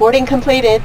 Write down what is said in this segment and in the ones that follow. Boarding completed.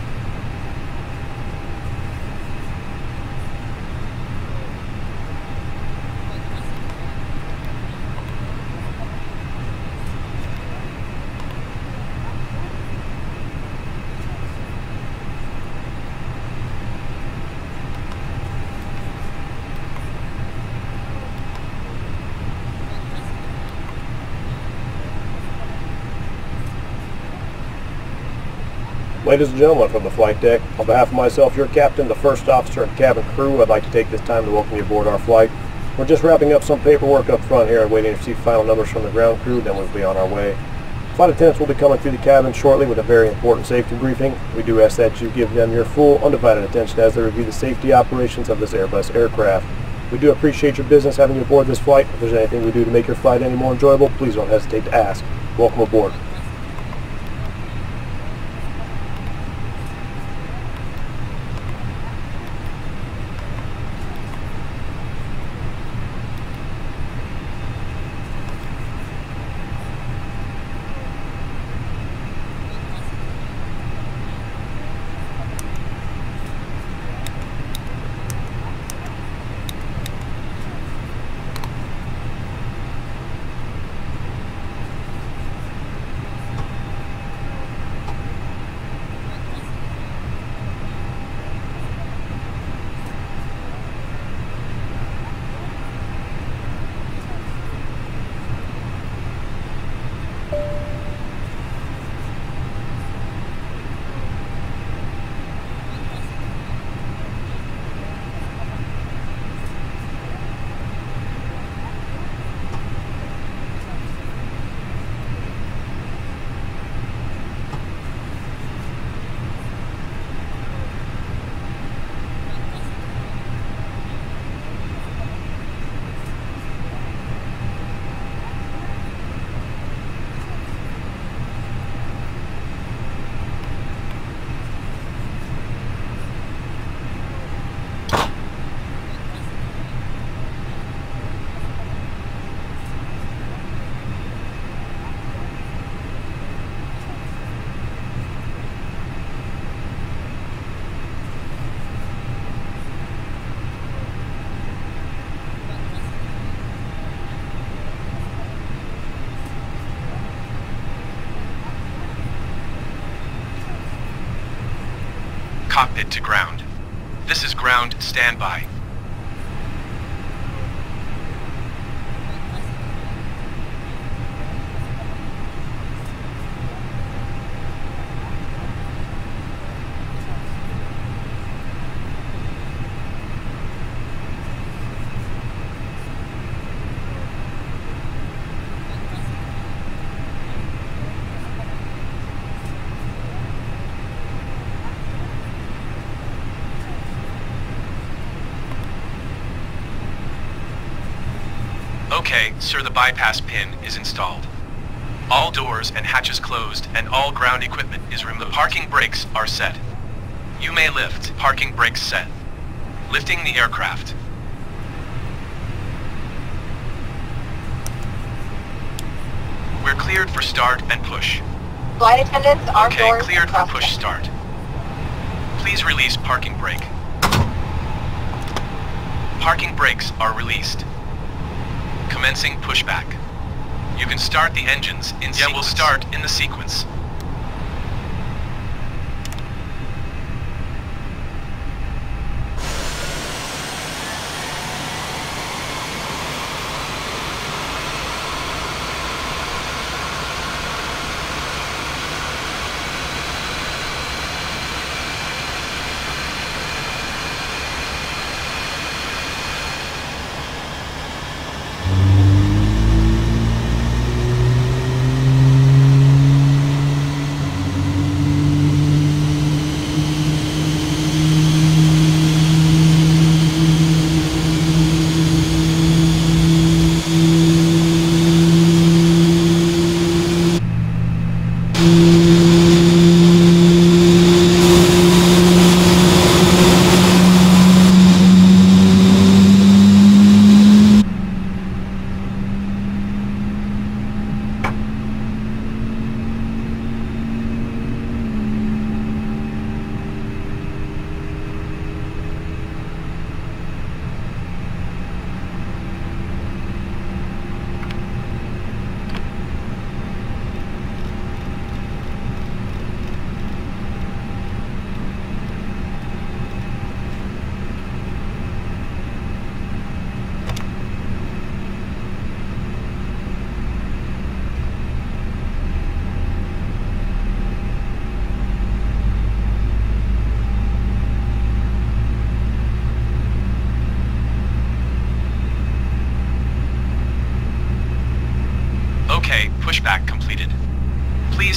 Ladies and gentlemen, from the flight deck, on behalf of myself, your captain, the first officer, and cabin crew, I'd like to take this time to welcome you aboard our flight. We're just wrapping up some paperwork up front here and waiting to receive final numbers from the ground crew, then we'll be on our way. Flight attendants will be coming through the cabin shortly with a very important safety briefing. We do ask that you give them your full, undivided attention as they review the safety operations of this Airbus aircraft. We do appreciate your business having you aboard this flight. If there's anything we do to make your flight any more enjoyable, please don't hesitate to ask. Welcome aboard. Cockpit to ground. This is ground standby. Okay, sir, the bypass pin is installed. All doors and hatches closed and all ground equipment is removed. Parking brakes are set. You may lift. Parking brakes set. Lifting the aircraft. We're cleared for start and push. Flight attendants are doors. Okay, cleared for push start. Please release parking brake. Parking brakes are released. Commencing pushback. You can start the engines in sequence. Yeah, we'll start in the sequence.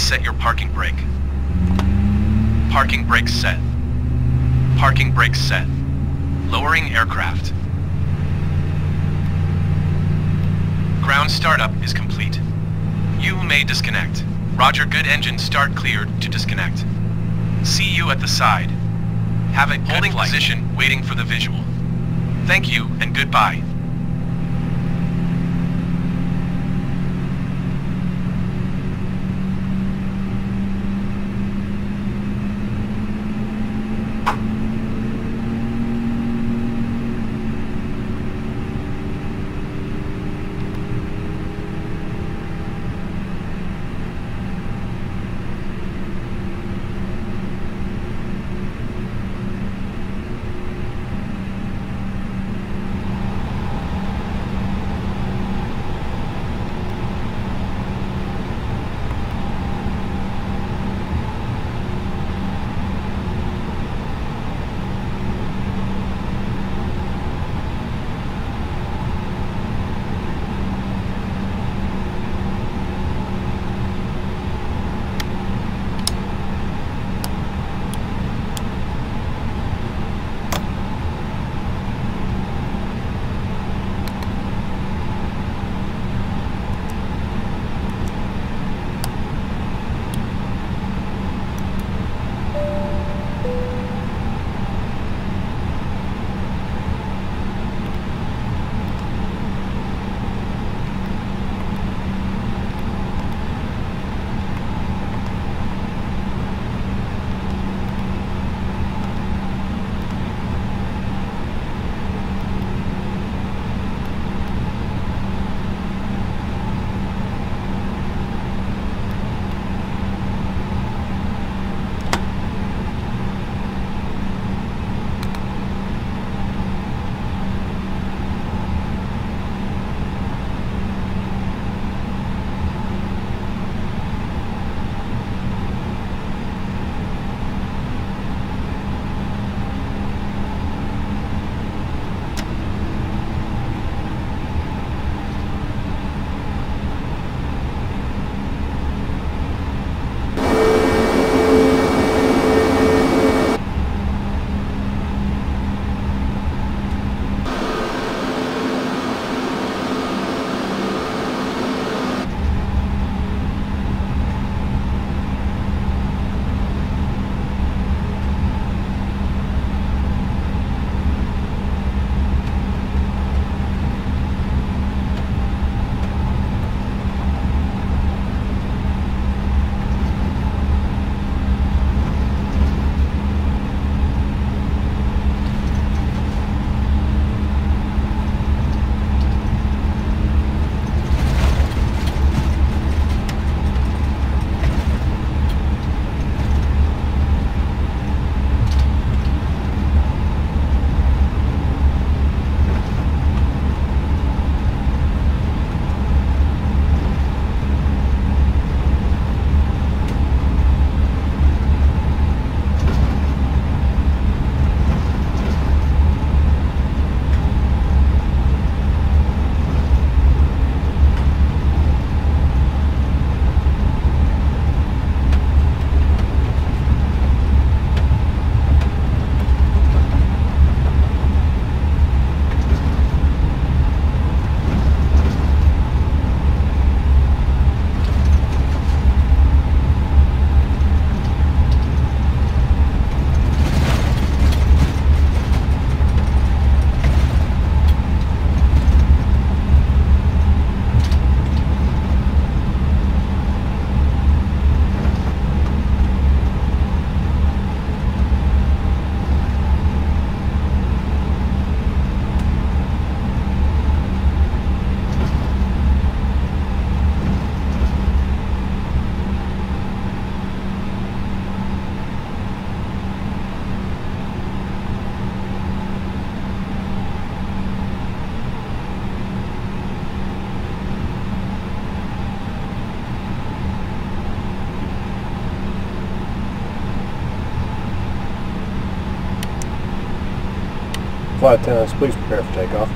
set your parking brake. Parking brake set. Parking brake set. Lowering aircraft. Ground startup is complete. You may disconnect. Roger, good. Engine start cleared to disconnect. See you at the side. Have a holding position, waiting for the visual. Thank you and goodbye. Flight attendants, please prepare for takeoff.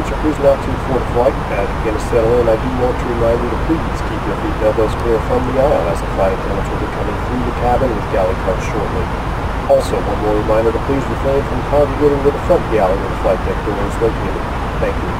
Future Cruise now to for flight pad begin to settle in. I do want to remind you to please keep your feet and elbows clear from the aisle as the flight attendants will be coming through the cabin with galley carts shortly. Also, one more reminder to please refrain from congregating with the front galley where the flight deck door is located. Thank you.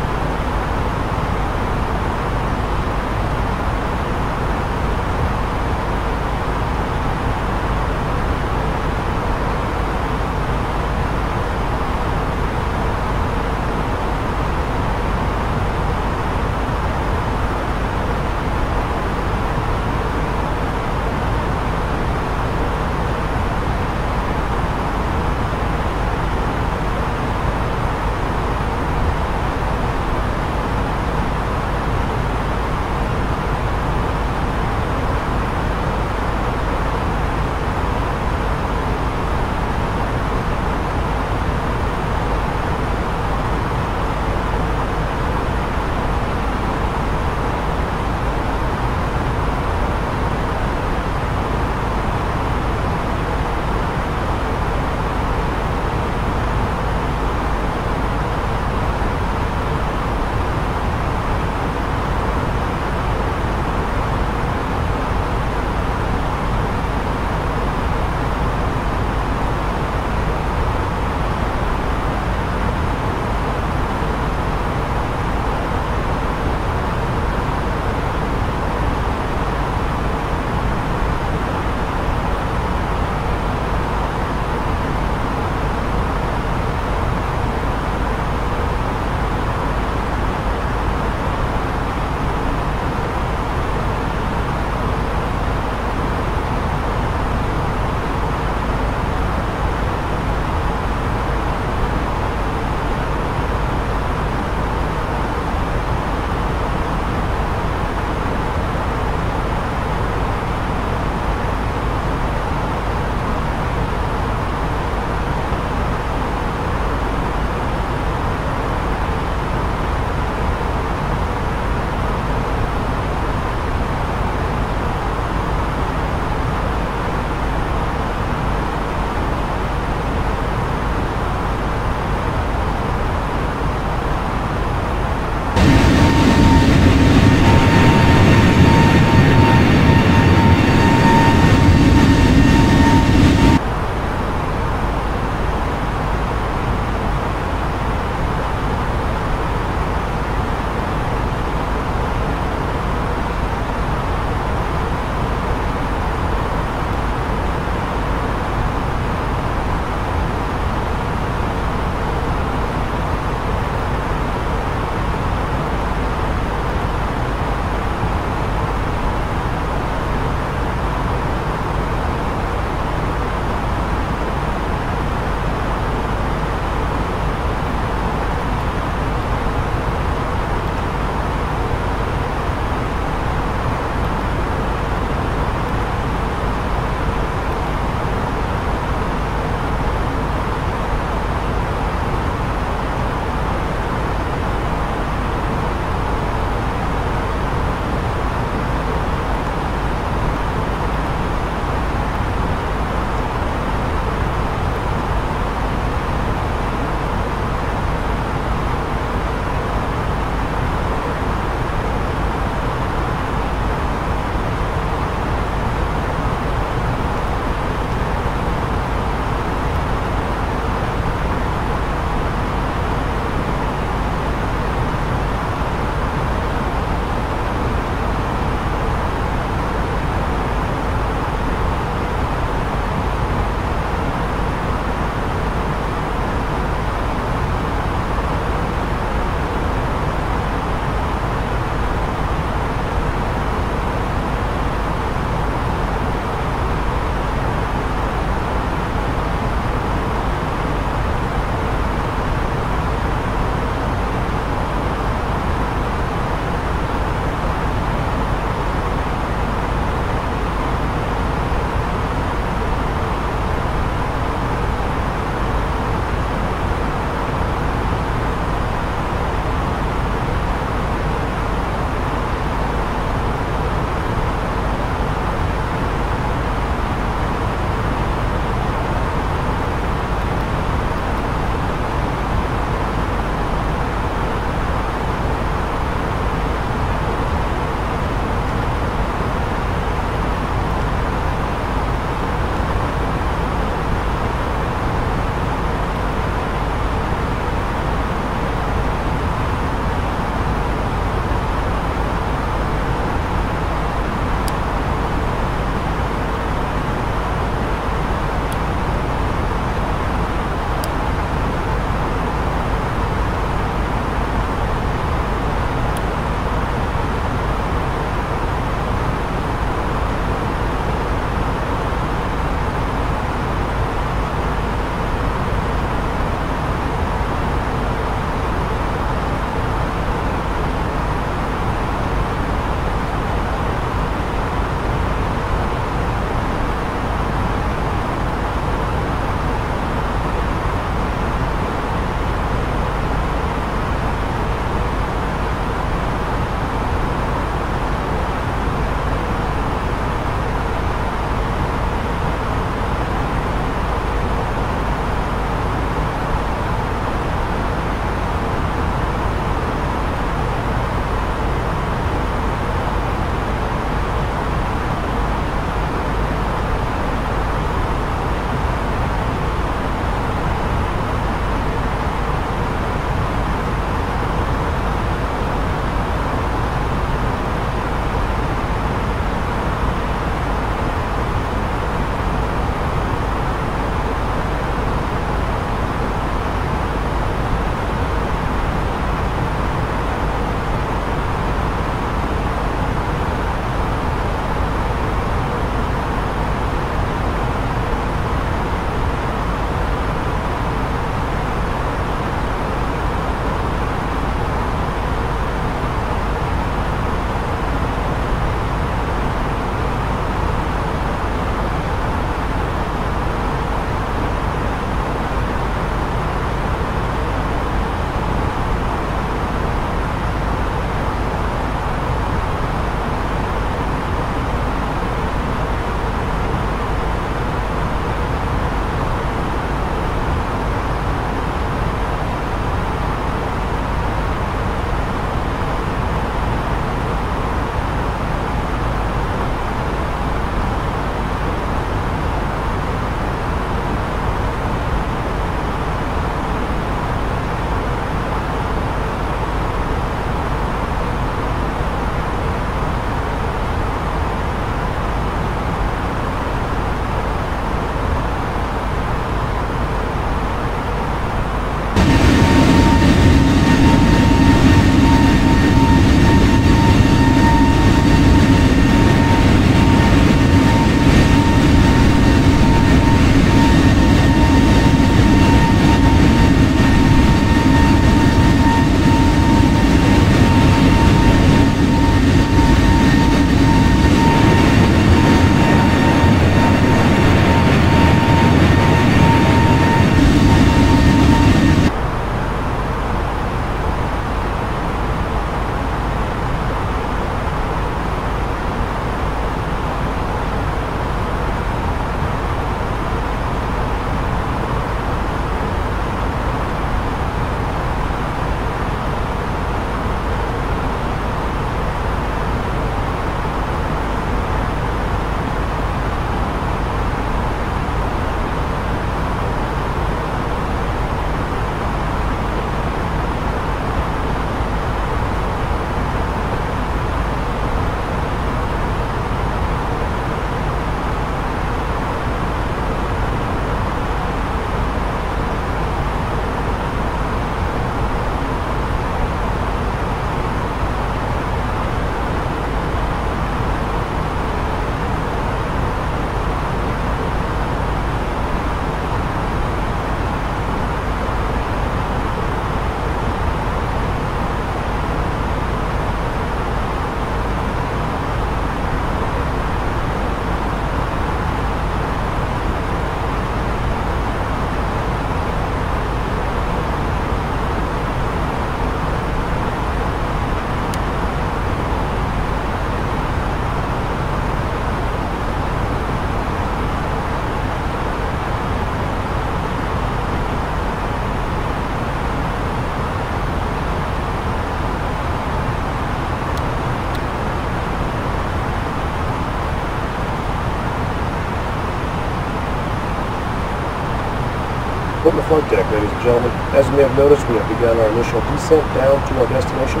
Quit in the float deck, ladies and gentlemen. As you may have noticed, we have begun our initial descent down to our destination.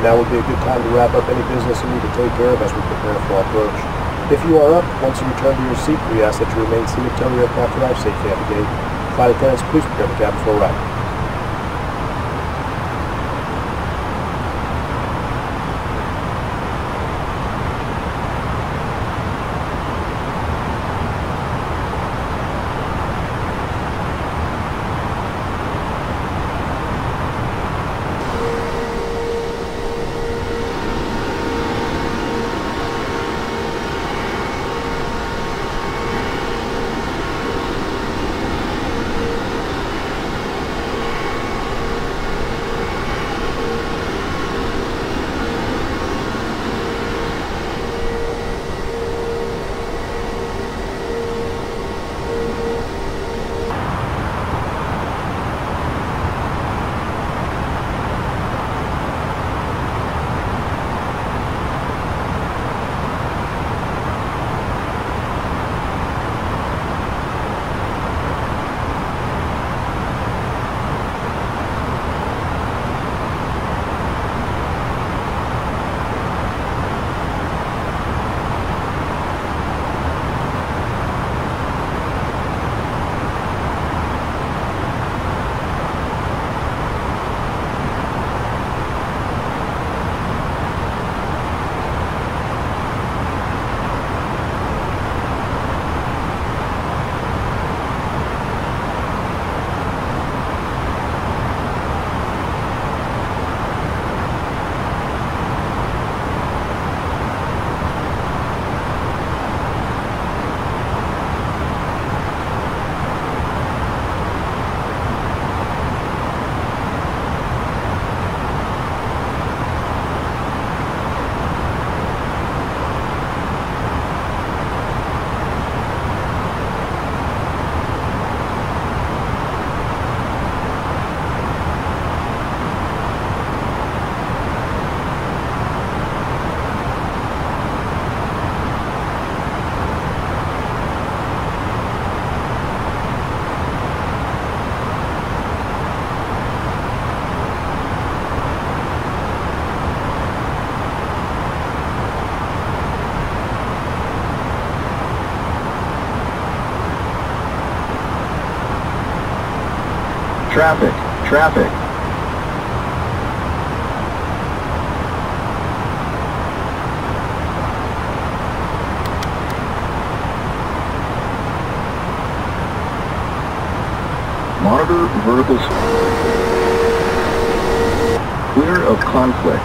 Now would be a good time to wrap up any business you need to take care of as we prepare for our approach. If you are up, once you return to your seat, we ask that you remain seated until your aircraft arrives safely at the gate. Flight attendants, please prepare the cabin for a ride. Traffic, traffic. Monitor vertical. Clear of conflict.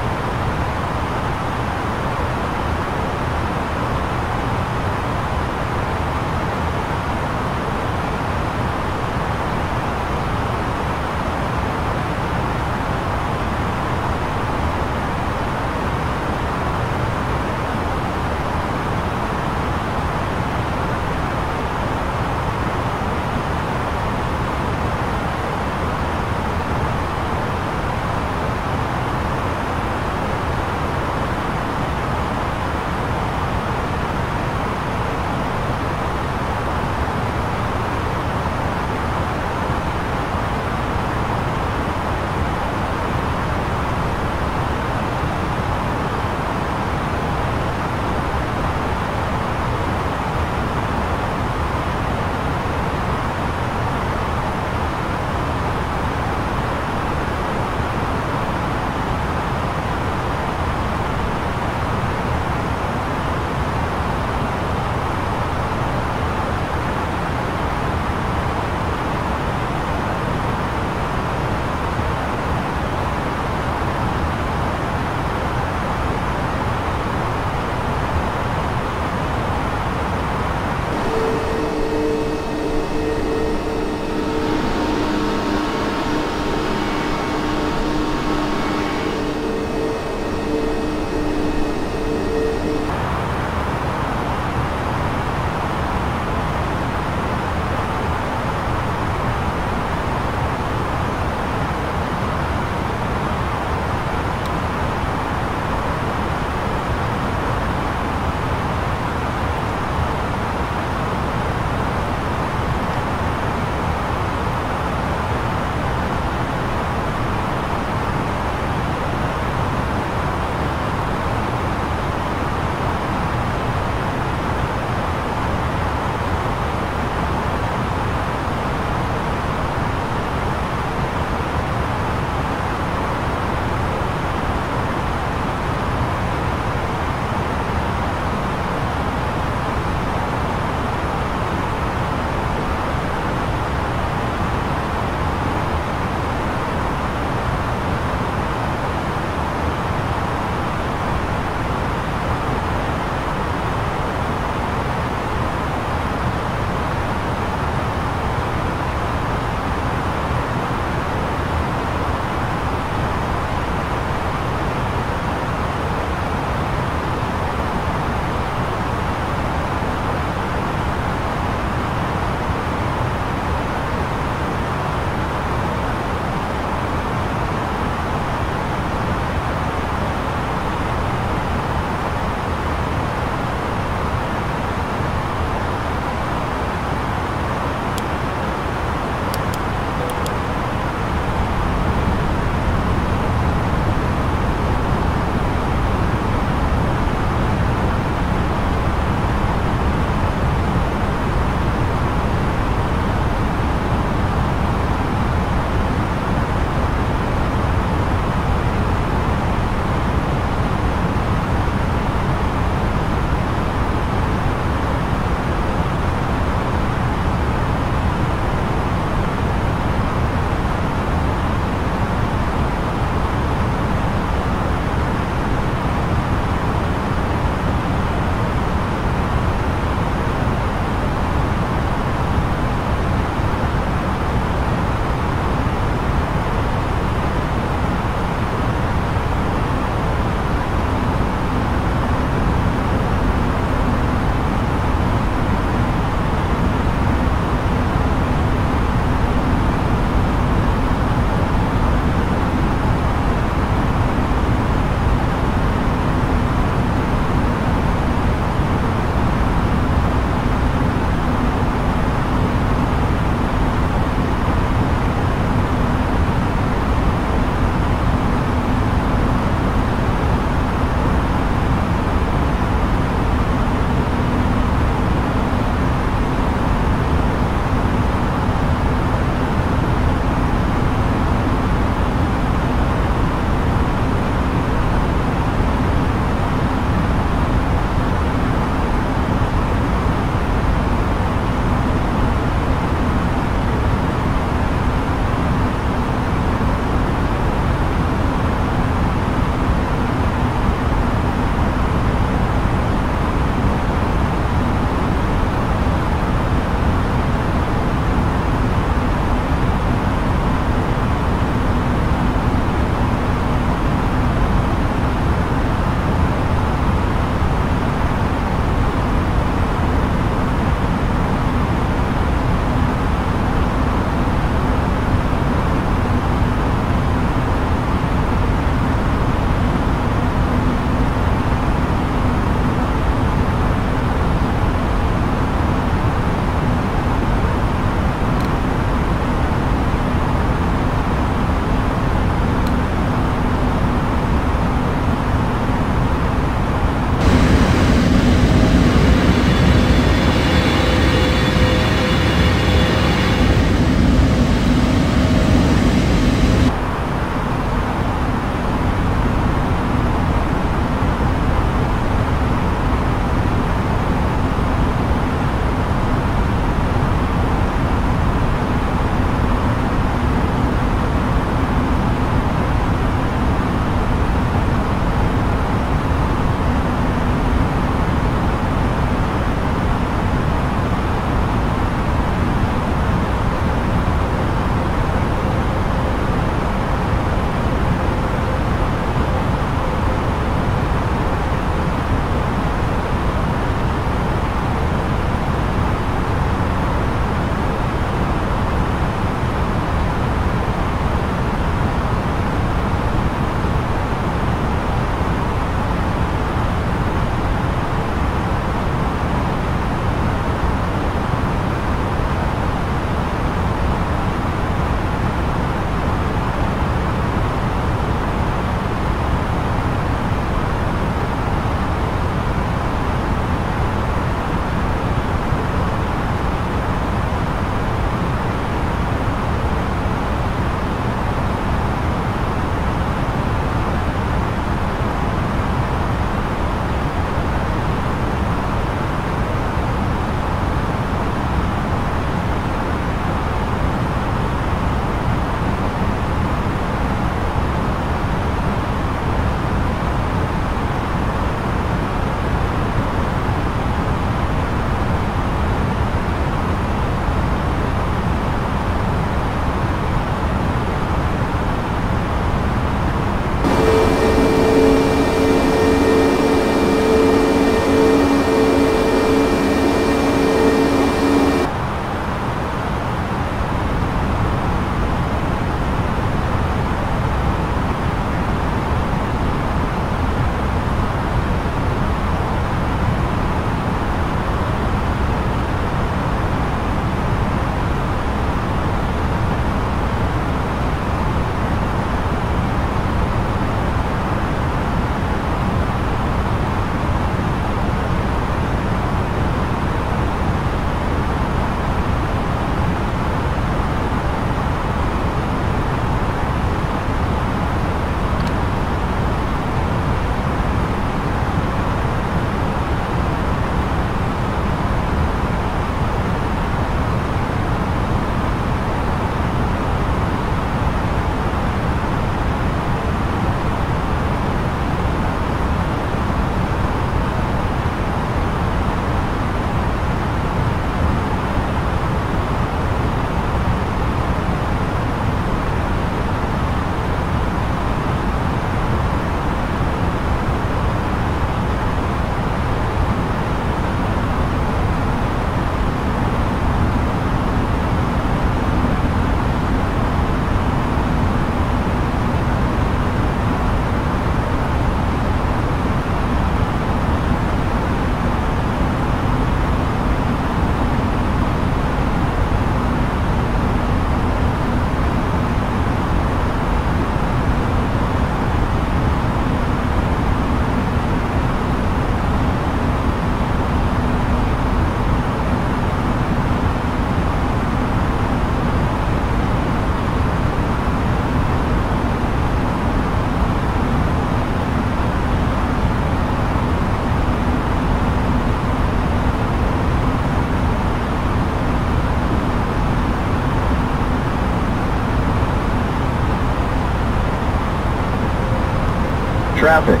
Traffic.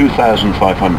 $2,500.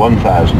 1,000.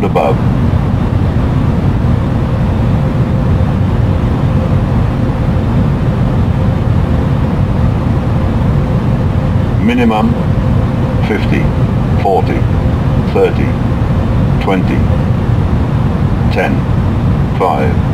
Above. 50, 40, 30, 20, 10, 5.